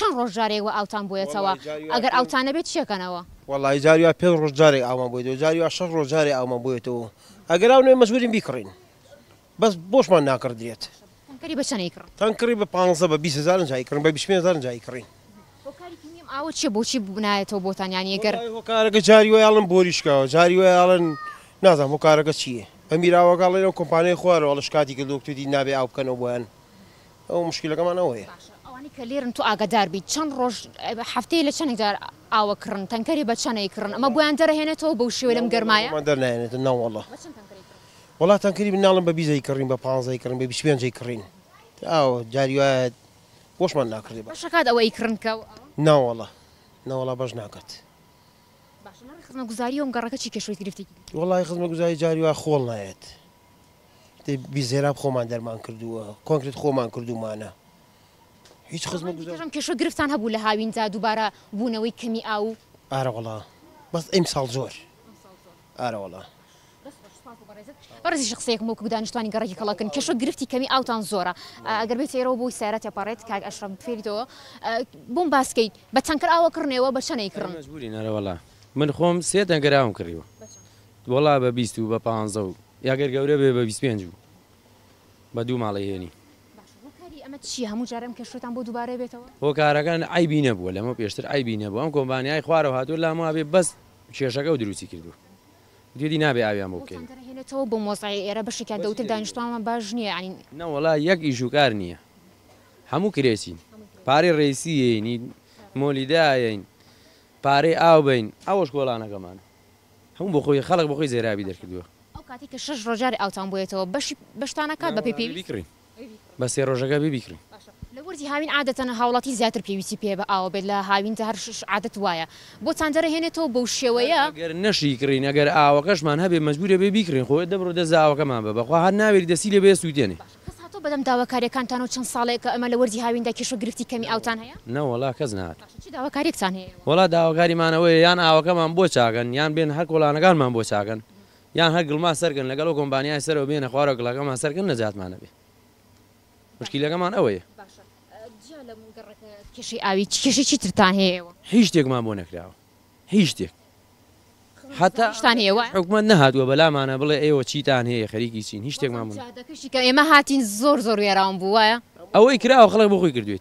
چند روز جاری و آوتان باید سوا. اگر آوتانه بیت چه کنه و؟ والله جاری و پنج روز جاری آوام باید و جاری و شش روز جاری آوام باید و. اگر آنها مجبوریم بیکرین، بس بوش من نکردیت. تنکری بچه نیکرین. تنکری به 5 به 20 هزار جایی کردن، به 20 هزار جایی کردن. آوت چه بوشی بناه تو بودن یعنی اگر؟ والله کار که جاری و الان بوریش که جاری و الان نازم کار که چیه؟ امیرآوا کالا این کمپانی خواره ولش کاتی که دکتری دی نبی آب کنن وان. او مشکل کمان آویه. آوانی کلیرن تو آگدار بی چند روز هفته لشنگ دار آوا کرن تنکری بچنای کرن. اما بو اندره هنر تو بوشی ولم گرمایه؟ اندر نه هنر نه والله. والله تنکری بنالم به 20 کریم به 15 کریم به 25 کریم. آو جاری و وش من نکردی باش. شکاد آوی کرن کو؟ نه والله نه والله باش نکرد. باشه من خدمت گزاری هم گرکه چی کشوری گرفتی؟ والله خدمت گزاری جاری و خول نهاد. بیزیراب خوام درمان کردو، کنکریت خوام کردو مانه. هیچ خدمت گزاری. چرا کشور گرفتن هبوله هاین زد دوباره بونوی کمی آو؟ آره والله. بس امسال زور. آره والله. برزی شخصیک موقع دانش توانی گرایی کلا کن کشور گرفتی کمی آو تان زوره. اگر بیتی رو بوی سرعت یا پارت که اشرب فری تو بوم باسکی بتنکر آو کرنه و بچنای کرن. مجبوری نه والله. من خوام سه تنکر آم کریو. والله به 20 به 15 یا اگر گوره به 25 بدو مالیه نی. باشه. اما چی همون جرم کشورتان بود دوباره بیت او؟ و کارگان عیبی نبود. لامو پیشتر عیبی نبود. هم کمپانی ای خواره هاتو لامو آبی بس شیشگاه و دروسی کردو. دیدی نبی آبی هم بکن. تندر هنر تو با موضعی را بشه که دوتر دانشتوام باجنی یعنی. نه والله یک ایشوکار نیه. همون کریسی. پاری رئیسیه نی مولیده این پاری آبین آوش کولانه کمان. همون بخوی خلق بخوی زیره بیدار کردو. کاتی که 6 روزه آوتان باید تو باشتن کات با پیپی بیکری. بس یه روزه گابی بیکری. لوردی همین عادتاً حوالاتی زیادتر پیویسی پی با آب بله همین تهرش عادت وایه. بوتان در هنر تو بوشیویه. اگر نشیکری اگر آوکش من هب مجبوره بیکری خود دبرو دز آوک من با خو هر نویری دسیله به سودیانه. کس حتی بدم داوکاری کنتانو چند ساله که اما لوردی همین دکیشو گرفتی کمی آوتان هیا؟ نه ولی کس نه. چی داوکاری کنی؟ ولی داوکاری من اوه یان آوک من بوشاگن یان بین هر کولانگان من بوشاگن. یان هر گلما سرکن لگالو کمپانیای سر و بین خوارا گلگا ما سرکن نجات مانه بی. مشکلی لگا مان آویه. جالب مگر کشی آوی کشی چی ترتانیه و؟ هیچ دیگ ما بونه کرده. هیچ دیگ. حتی حکمت نهاد و بله مانه بله ایو چی تانیه خریکی چین هیچ دیگ ما بونه. کشی که اما هاتین زور یاران بوده. آوی کرده و خلق بخوی کردویی.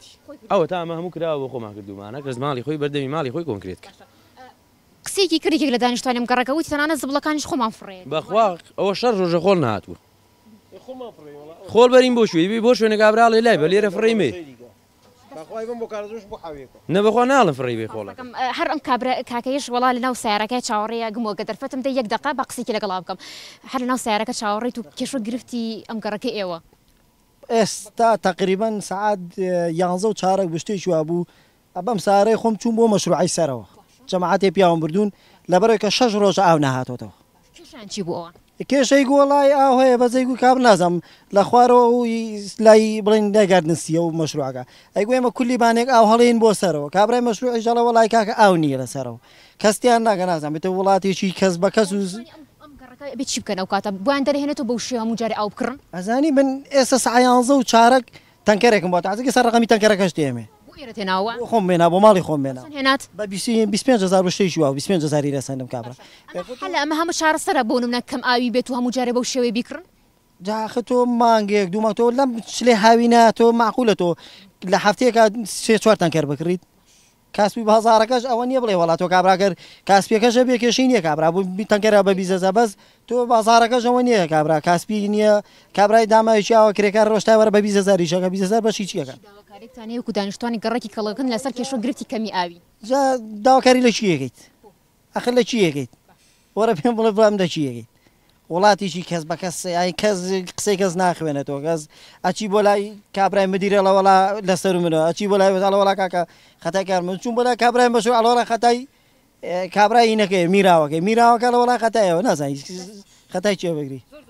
آو تا ما همون کرده و بخو ما کردو مانه کس مالی خوی بردمی مالی خوی کنکریت کرد. کسی که کریک دانش توانیم کارگاه وی تنها نزبلکانش خو منفرد. با خواق آوشار روز خول نهات و. خول بریم بوشوی بوشوی نگابرال لیب ولی رفری می. با خوایم بکارش بخویم. نه با خوا نالم فری بی خول. هر امکابر کاکیش ولله لناو سعرکه چاوری جمع قدر فتم دیگر دقیقه با کسی که لقلاب کم. هر لناو سعرکه چاوری تو کشور گرفتی امکارکی ایوا. استا تقریبا ساعت 11 چهارک بسته شو ابو. ابام سعره خم چون بو مشروعی سرو. جماعتی پیام بردن لبرای کشش روز آو نهات اتاق. کیشان چی بو آن؟ کیشی گولای آواه بازیگو کار نزدم لخوار او لای بلند نگردنستی او مشروع که. ایگویم ما کلی بانک آو حالین بو سرو کابرای مشروع اجلا ولای که آو نیه سرو. کسیان نگنازم بتو ولاتی چی کس با کسوز. امکارکای بیشی بکنه اوقاتا بوان داره هنر تو بوشی همچاره آو بکرن. ازانی من اساس عیانزه و چارک تنکره کم بات عزیز سر رقمی تنکره کشتیمه. خم می‌نام، بمالی خم می‌نام. هنات. با 25 هزار بسته شو، 25 هزاری رساندم کابرا. حالا ما همه شهر سر بونم نکم آبی به تو هم مجرب و شوی بیکرن. جا ختو مانگی دوم تو لام شلی هاینه تو معقوله تو لحفتی که 3-4 تن کار بکرید. کاسبی به هزار کش آوانی بله ولات و کابرا کر کاسبی کش بی کشینی کابرا بی تن کار با 20 هزار باز تو به هزار کش آوانی کابرا کاسبی نیا کابرای دامایشی آو کرکار روشته ور با 20 هزاری شگ 20 هزار باشی چیه کار. تانیو کدانش توانی گرکی کلاگن لسر کشور گرفتی کمی آبی. جا داوکاری لشیه گید. آخر لشیه گید. وربیم ولی برام دشیه گید. ولاتیشی کس با کس ای کس نخوانه تو کس. آچی بولای کابرای مدیر لوالا لسر منو. آچی بولای لوالا کاکا خطا کردم. چون بولای کابرای مشهور لوالا خطای کابرای اینه که میراو که لوالا خطایه نه زنی خطای چیه بگری.